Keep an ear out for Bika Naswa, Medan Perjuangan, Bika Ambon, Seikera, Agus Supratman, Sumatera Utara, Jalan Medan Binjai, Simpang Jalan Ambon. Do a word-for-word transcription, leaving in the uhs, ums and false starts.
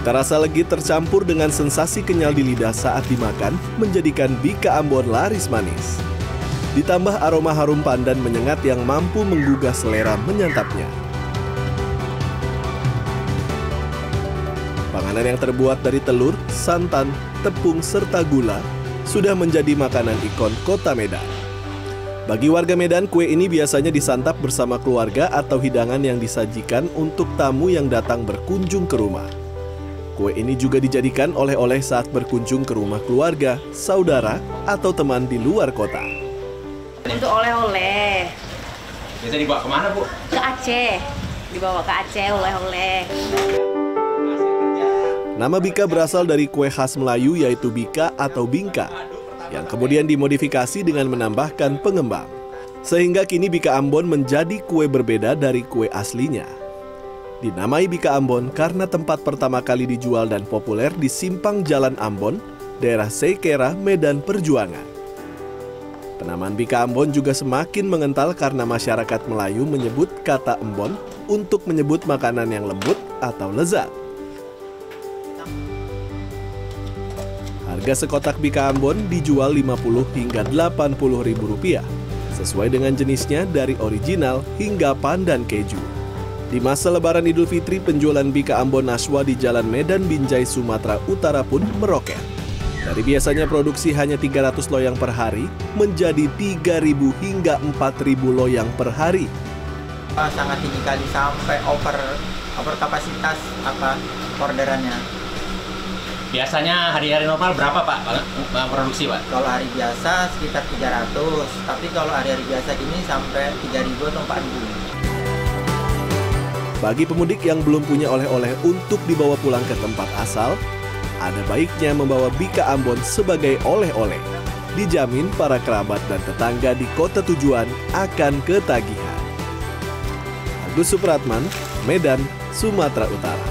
Cita rasa legit tercampur dengan sensasi kenyal di lidah saat dimakan menjadikan Bika Ambon laris manis. Ditambah aroma harum pandan menyengat yang mampu menggugah selera menyantapnya. Panganan yang terbuat dari telur, santan, tepung, serta gula sudah menjadi makanan ikon kota Medan. Bagi warga Medan, kue ini biasanya disantap bersama keluarga atau hidangan yang disajikan untuk tamu yang datang berkunjung ke rumah. Kue ini juga dijadikan oleh-oleh saat berkunjung ke rumah keluarga, saudara, atau teman di luar kota. Untuk oleh-oleh. Biasa dibawa kemana, Bu? Ke Aceh. Dibawa ke Aceh oleh-oleh. Nama Bika berasal dari kue khas Melayu yaitu Bika atau Bingka, yang kemudian dimodifikasi dengan menambahkan pengembang. Sehingga kini Bika Ambon menjadi kue berbeda dari kue aslinya. Dinamai Bika Ambon karena tempat pertama kali dijual dan populer di Simpang Jalan Ambon, daerah Seikera, Medan Perjuangan. Penamaan Bika Ambon juga semakin mengental karena masyarakat Melayu menyebut kata embon untuk menyebut makanan yang lembut atau lezat. Harga sekotak Bika Ambon dijual lima puluh hingga delapan puluh ribu rupiah, sesuai dengan jenisnya dari original hingga pandan keju. Di masa Lebaran Idul Fitri, penjualan Bika Ambon Naswa di Jalan Medan Binjai, Sumatera Utara pun meroket. Dari biasanya produksi hanya tiga ratus loyang per hari, menjadi tiga ribu hingga empat ribu loyang per hari. Sangat tinggi kali sampai over, over kapasitas apa orderannya. Biasanya hari-hari normal berapa Pak produksi Pak? Kalau hari biasa sekitar tiga ratus, tapi kalau hari-hari biasa ini sampai tiga ribu atau empat ribu. Bagi pemudik yang belum punya oleh-oleh untuk dibawa pulang ke tempat asal, ada baiknya membawa Bika Ambon sebagai oleh-oleh. Dijamin para kerabat dan tetangga di kota tujuan akan ketagihan. Agus Supratman, Medan, Sumatera Utara.